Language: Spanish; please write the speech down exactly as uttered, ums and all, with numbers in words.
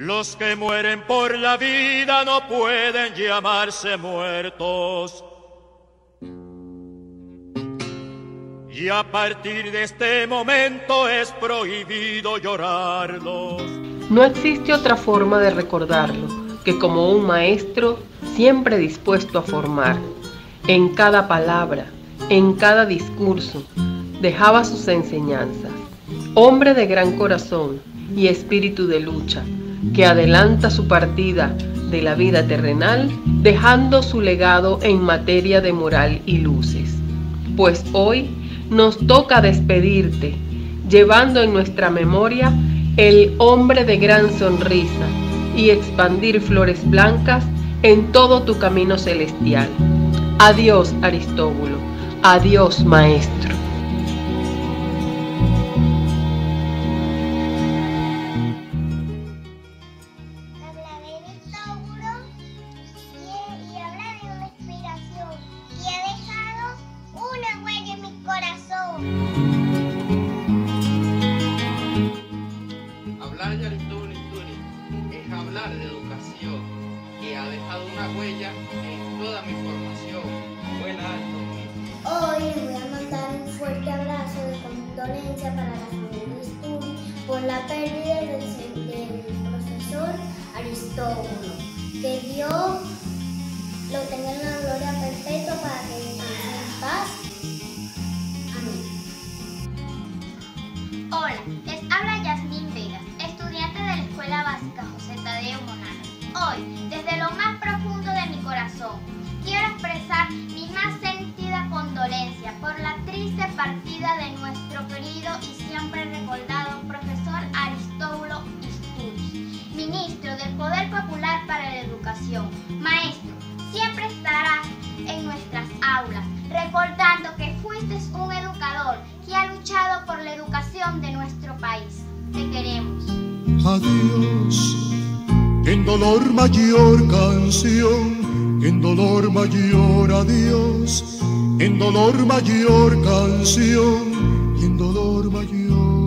Los que mueren por la vida no pueden llamarse muertos. Y a partir de este momento es prohibido llorarlos. No existe otra forma de recordarlo que como un maestro siempre dispuesto a formar. En cada palabra, en cada discurso, dejaba sus enseñanzas. Hombre de gran corazón y espíritu de lucha, que adelanta su partida de la vida terrenal, dejando su legado en materia de moral y luces. Pues hoy nos toca despedirte, llevando en nuestra memoria el hombre de gran sonrisa y expandir flores blancas en todo tu camino celestial. Adiós, Aristóbulo. Adiós, maestro. Hablar de Aristóbulo Istúriz es hablar de educación, que ha dejado una huella en toda mi formación. Buenas noches. Hoy voy a mandar un fuerte abrazo de condolencia para la familia Istúriz por la pérdida del, del profesor Aristóbulo. Que Dios lo tenga en la gloria perpetua para que descanse en paz. Amén. Hola, les habla Yasmin Vegas, estudiante de la Escuela Básica José Tadeo Monar. Hoy, desde lo más profundo de mi corazón, quiero expresar mi más sentida condolencia por la triste partida de nuestro querido y siempre recordado profesor Aristóbulo Istúriz, ministro del Poder Popular para la Educación. Maestro, siempre estarás en nuestras aulas, recordando que fuiste un educador que ha luchado por la educación de nuestro país. Te queremos. Adiós. En dolor mayor canción, en dolor mayor adiós, en dolor mayor canción, en dolor mayor.